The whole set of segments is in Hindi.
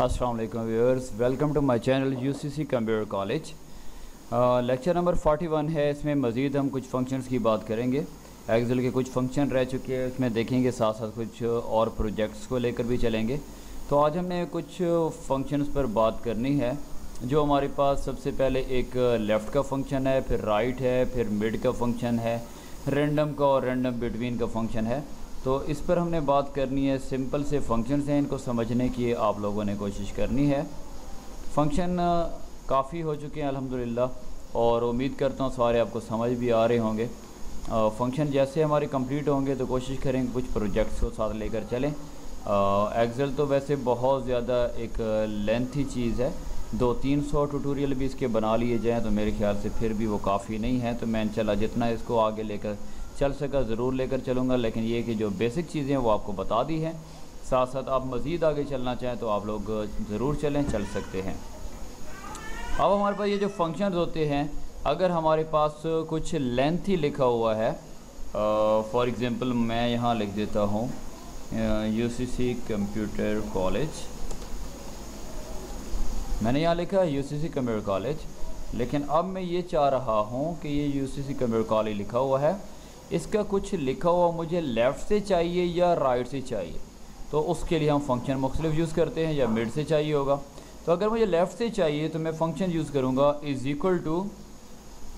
अस्सलाम वालेकुम viewers, welcome to my channel UCC computer college. Lecture number 41 है। इसमें मज़ीद हम कुछ फंक्शंस की बात करेंगे। एक्सेल के कुछ फंक्शन रह चुके हैं, उसमें देखेंगे, साथ साथ कुछ और प्रोजेक्ट्स को लेकर भी चलेंगे। तो आज हमने कुछ फंक्शंस पर बात करनी है। जो हमारे पास सबसे पहले एक लेफ़्ट का फंक्शन है, फिर राइट है, फिर मिड का फंक्शन है, रैंडम का और रैंडम बिटवीन का फंक्शन है। तो इस पर हमने बात करनी है। सिंपल से फंक्शंस हैं, इनको समझने की आप लोगों ने कोशिश करनी है। फंक्शन काफ़ी हो चुके हैं अल्हम्दुलिल्लाह, और उम्मीद करता हूँ सारे आपको समझ भी आ रहे होंगे। फंक्शन जैसे हमारे कंप्लीट होंगे तो कोशिश करेंगे कुछ प्रोजेक्ट्स को साथ लेकर चलें। एक्सेल तो वैसे बहुत ज़्यादा एक लेंथी चीज़ है, 200-300 ट्यूटोरियल भी इसके बना लिए जाएँ तो मेरे ख्याल से फिर भी वो काफ़ी नहीं है। तो मैं इंशाल्लाह जितना इसको आगे लेकर चल सका ज़रूर लेकर चलूँगा, लेकिन ये कि जो बेसिक चीज़ें वो आपको बता दी हैं। साथ साथ आप मज़ीद आगे चलना चाहें तो आप लोग ज़रूर चलें, चल सकते हैं। अब हमारे पास ये जो फंक्शंस होते हैं, अगर हमारे पास कुछ लेंथ ही लिखा हुआ है, फॉर एग्ज़ाम्पल मैं यहाँ लिख देता हूँ यूसीसी कंप्यूटर कॉलेज। मैंने यहाँ लिखा यूसीसी कंप्यूटर कॉलेज, लेकिन अब मैं ये चाह रहा हूँ कि ये यूसीसी कंप्यूटर कॉलेज लिखा हुआ है, इसका कुछ लिखा हुआ मुझे लेफ़्ट से चाहिए या राइट से चाहिए। तो उसके लिए हम फंक्शन मुख्तलिफ यूज़ करते हैं, या मिड से चाहिए होगा। तो अगर मुझे लेफ़्ट से चाहिए तो मैं फंक्शन यूज़ करूँगा इज़ इक्वल टू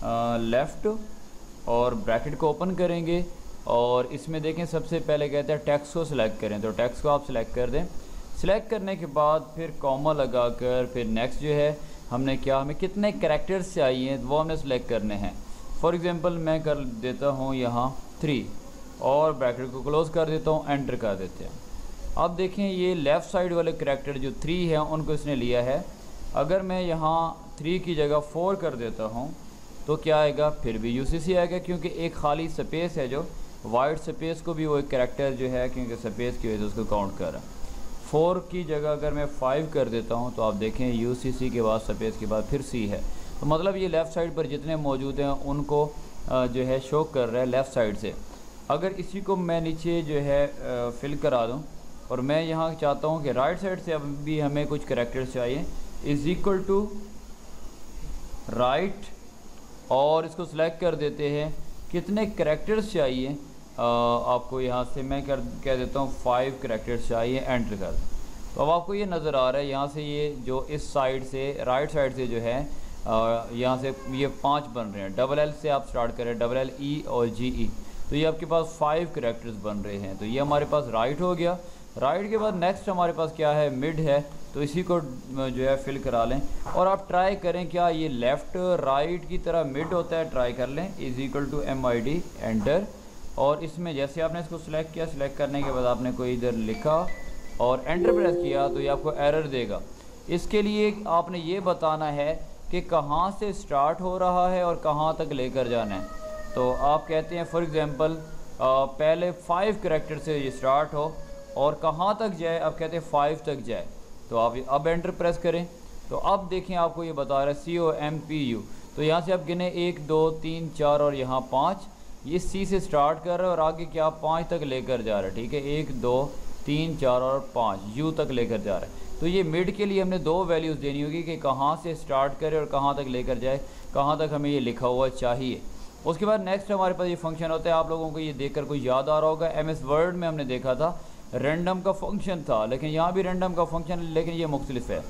लेफ़्ट, और ब्रैकेट को ओपन करेंगे, और इसमें देखें सबसे पहले कहते हैं टेक्स्ट को सिलेक्ट करें। तो टेक्स्ट को आप सिलेक्ट कर दें। सिलेक्ट करने के बाद फिर कॉमा लगा कर फिर नेक्स्ट जो है हमने क्या, हमें कितने कैरेक्टर्स चाहिए वो हमने सिलेक्ट करने हैं। फॉर एग्ज़ाम्पल मैं कर देता हूँ यहाँ 3, और ब्रैकेट को क्लोज़ कर देता हूँ, एंटर कर देते हैं। अब देखें ये लेफ़्ट साइड वाले करैक्टर जो 3 हैं उनको इसने लिया है। अगर मैं यहाँ 3 की जगह 4 कर देता हूँ तो क्या आएगा, फिर भी यूसीसी आएगा, क्योंकि एक खाली स्पेस है, जो वाइड स्पेस को भी वो एक करैक्टर जो है, क्योंकि स्पेस की वजह से उसको काउंट कर रहा है। 4 की जगह अगर मैं 5 कर देता हूँ तो आप देखें यूसीसी के बाद स्पेस के बाद फिर सी है। तो मतलब ये लेफ़्ट साइड पर जितने मौजूद हैं उनको जो है शो कर रहा है लेफ़्ट साइड से। अगर इसी को मैं नीचे जो है फिल करा दूं, और मैं यहाँ चाहता हूँ कि राइट साइड से अब भी हमें कुछ करैक्टर्स चाहिए, इज़ इक्वल टू राइट, और इसको सिलेक्ट कर देते हैं। कितने करैक्टर्स चाहिए आपको, यहाँ से मैं कह देता हूँ 5 करैक्टर्स चाहिए, एंटर कर। तो अब आपको ये नज़र आ रहा है यहाँ से, ये जो इस साइड से राइट साइड से जो है यहाँ से ये 5 बन रहे हैं। डबल एल से आप स्टार्ट करें, डबल एल ई और जी ई, तो ये आपके पास 5 करैक्टर्स बन रहे हैं। तो ये हमारे पास राइट हो गया। राइट के बाद नेक्स्ट हमारे पास क्या है, मिड है। तो इसी को जो है फिल करा लें, और आप ट्राई करें क्या ये लेफ़्ट राइट की तरह मिड होता है, ट्राई कर लें। Is equal to MID, enter, और इसमें जैसे आपने इसको सिलेक्ट किया, सिलेक्ट करने के बाद आपने कोई इधर लिखा और एंटर प्रेस किया तो ये आपको एरर देगा। इसके लिए आपने ये बताना है कि कहाँ से स्टार्ट हो रहा है और कहाँ तक लेकर जाना है। तो आप कहते हैं फॉर एग्ज़ाम्पल पहले 5 करैक्टर से ये स्टार्ट हो, और कहाँ तक जाए, आप कहते हैं 5 तक जाए। तो आप अब एंटर प्रेस करें, तो अब देखें आपको ये बता रहा है COMPU। तो यहाँ से आप गिने 1 2 3 4, और यहाँ 5, ये C से स्टार्ट कर रहे हैं और आगे क्या 5 तक लेकर जा रहा है। ठीक है, 1 2 3 4 और 5 U तक लेकर जा रहा है। तो ये मिड के लिए हमने 2 वैल्यूज़ देनी होगी कि कहाँ से स्टार्ट करे और कहाँ तक लेकर जाए, कहाँ तक हमें ये लिखा हुआ चाहिए। उसके बाद नेक्स्ट हमारे पास ये फंक्शन होता है, आप लोगों को ये देखकर कोई याद आ रहा होगा, MS वर्ड में हमने देखा था रैंडम का फंक्शन था, लेकिन यहाँ भी रैंडम का फंक्शन, लेकिन ये मुख्तलिफ है।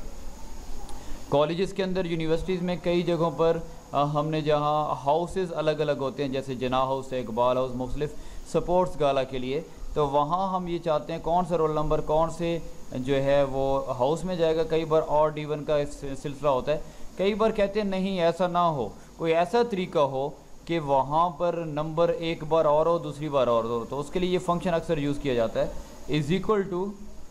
कॉलेज़ के अंदर, यूनिवर्सिटीज़ में कई जगहों पर हमने जहाँ हाउसेज़ अलग अलग होते हैं, जैसे जना हाउस है, इकबाल हाउस, मुख्तलिफ स्पोर्ट्स गाला के लिए, तो वहाँ हम ये चाहते हैं कौन सा रोल नंबर कौन से जो है वो हाउस में जाएगा। कई बार ऑड इवन का सिलसिला होता है, कई बार कहते हैं नहीं ऐसा ना हो, कोई ऐसा तरीका हो कि वहाँ पर नंबर एक बार और हो, दूसरी बार और हो। तो उसके लिए ये फंक्शन अक्सर यूज़ किया जाता है। Is equal to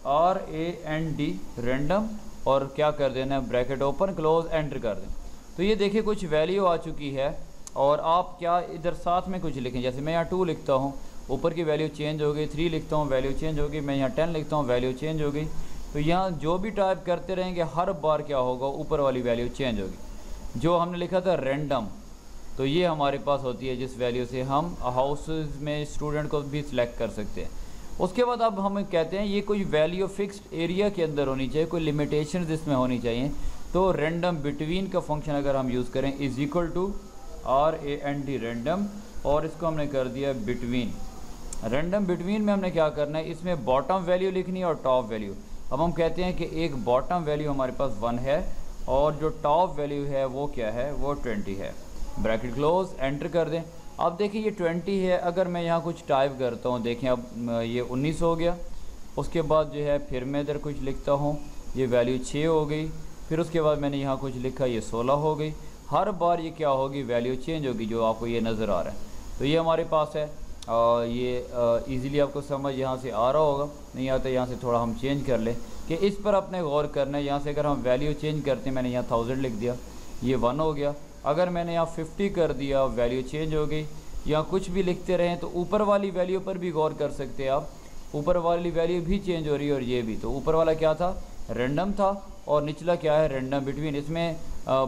RAND, random, और क्या कर देना है, ब्रैकेट ओपन, क्लोज, एंटर कर दें। तो ये देखिए कुछ वैल्यू आ चुकी है, और आप क्या इधर साथ में कुछ लिखें, जैसे मैं यहाँ 2 लिखता हूँ, ऊपर की वैल्यू चेंज हो गई, 3 लिखता हूँ, वैल्यू चेंज हो गई, मैं यहाँ 10 लिखता हूँ, वैल्यू चेंज हो गई। तो यहाँ जो भी टाइप करते रहेंगे हर बार क्या होगा, ऊपर वाली वैल्यू चेंज होगी। जो हमने लिखा था रैंडम, तो ये हमारे पास होती है जिस वैल्यू से हम हाउसेज में स्टूडेंट को भी सिलेक्ट कर सकते हैं। उसके बाद अब हम कहते हैं ये कोई वैल्यू फिक्स्ड एरिया के अंदर होनी चाहिए, कोई लिमिटेशंस इसमें होनी चाहिए। तो रैंडम बिटवीन का फंक्शन अगर हम यूज़ करें is equal to RAND random, और इसको हमने कर दिया बिटवीन। रैंडम बिटवीन में हमने क्या करना है, इसमें बॉटम वैल्यू लिखनी है और टॉप वैल्यू। अब हम कहते हैं कि एक बॉटम वैल्यू हमारे पास 1 है और जो टॉप वैल्यू है वो क्या है, वो 20 है। ब्रैकेट क्लोज, एंटर कर दें। अब देखिए ये 20 है, अगर मैं यहाँ कुछ टाइप करता हूँ, देखें अब ये 19 हो गया। उसके बाद जो है फिर मैं इधर कुछ लिखता हूँ, ये वैल्यू 6 हो गई। फिर उसके बाद मैंने यहाँ कुछ लिखा, ये 16 हो गई। हर बार ये क्या होगी, वैल्यू चेंज होगी, जो आपको ये नज़र आ रहा है। तो ये हमारे पास है, ये ईज़िली आपको समझ यहाँ से आ रहा होगा, नहीं आता यहाँ से थोड़ा हम चेंज कर लें कि इस पर अपने गौर करना है। यहाँ से अगर हम वैल्यू चेंज करते हैं, मैंने यहाँ 1000 लिख दिया, ये 1 हो गया। अगर मैंने यहाँ 50 कर दिया, वैल्यू चेंज हो गई। या कुछ भी लिखते रहें तो ऊपर वाली वैल्यू पर भी गौर कर सकते हैं आप, ऊपर वाली वैल्यू भी चेंज हो रही है और ये भी। तो ऊपर वाला क्या था, रैंडम था, और निचला क्या है, रैंडम बिटवीन। इसमें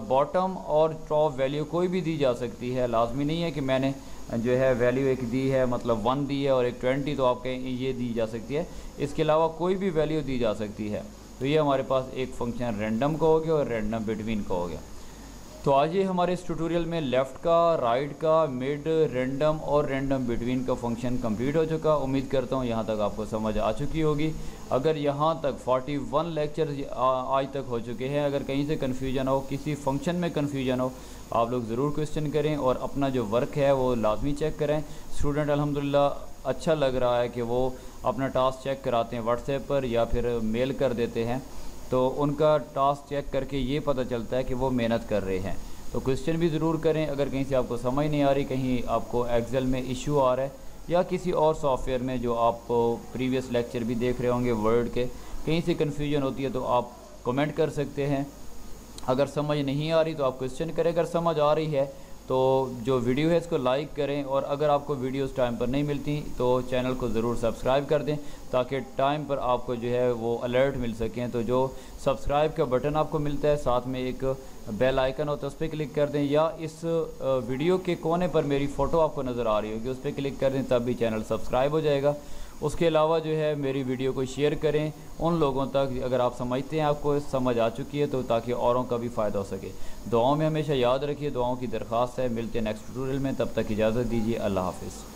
बॉटम और टॉप वैल्यू कोई भी दी जा सकती है, लाजमी नहीं है कि मैंने जो है वैल्यू एक दी है, मतलब 1 दी है और एक 20, तो आप कहें ये दी जा सकती है। इसके अलावा कोई भी वैल्यू दी जा सकती है। तो ये हमारे पास एक फंक्शन रैंडम का हो गया और रैंडम बिटवीन का हो गया। तो आज ये हमारे इस ट्यूटोरियल में लेफ़्ट का, राइट का, मिड, रैंडम और रैंडम बिटवीन का फंक्शन कंप्लीट हो चुका। उम्मीद करता हूँ यहाँ तक आपको समझ आ चुकी होगी। अगर यहाँ तक 41 लेक्चर आज तक हो चुके हैं। अगर कहीं से कन्फ्यूजन हो, किसी फंक्शन में कन्फ्यूजन हो, आप लोग ज़रूर क्वेश्चन करें और अपना जो वर्क है वो लाजमी चेक करें। स्टूडेंट अल्हम्दुलिल्लाह अच्छा लग रहा है कि वो अपना टास्क चेक कराते हैं व्हाट्सएप पर या फिर मेल कर देते हैं, तो उनका टास्क चेक करके ये पता चलता है कि वो मेहनत कर रहे हैं। तो क्वेश्चन भी ज़रूर करें। अगर कहीं से आपको समझ नहीं आ रही, कहीं आपको एक्सेल में इशू आ रहा है या किसी और सॉफ्टवेयर में जो आप प्रीवियस लेक्चर भी देख रहे होंगे वर्ड के, कहीं से कन्फ्यूजन होती है तो आप कमेंट कर सकते हैं। अगर समझ नहीं आ रही तो आप क्वेश्चन करें, अगर समझ आ रही है तो जो वीडियो है इसको लाइक करें, और अगर आपको वीडियोस टाइम पर नहीं मिलती तो चैनल को ज़रूर सब्सक्राइब कर दें ताकि टाइम पर आपको जो है वो अलर्ट मिल सकें। तो जो सब्सक्राइब का बटन आपको मिलता है, साथ में एक बेल आइकन होता है, उस पर क्लिक कर दें, या इस वीडियो के कोने पर मेरी फ़ोटो आपको नज़र आ रही होगी, उस पर क्लिक कर दें, तब भी चैनल सब्सक्राइब हो जाएगा। उसके अलावा जो है मेरी वीडियो को शेयर करें उन लोगों तक, अगर आप समझते हैं आपको समझ आ चुकी है, तो ताकि औरों का भी फ़ायदा हो सके। दुआओं में हमेशा याद रखिए, दुआओं की दरख्वास्त है। मिलते हैं नेक्स्ट ट्यूटोरियल में, तब तक इजाज़त दीजिए, अल्लाह हाफ़िज़।